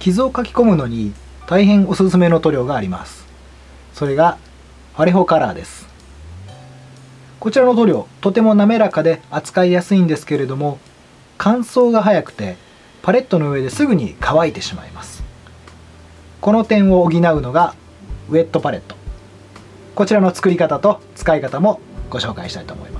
傷を書き込むのに大変おすすめの塗料があります。それがファレホカラーです。こちらの塗料、とても滑らかで扱いやすいんですけれども、乾燥が早くてパレットの上ですぐに乾いてしまいます。この点を補うのがウェットパレット。こちらの作り方と使い方もご紹介したいと思います。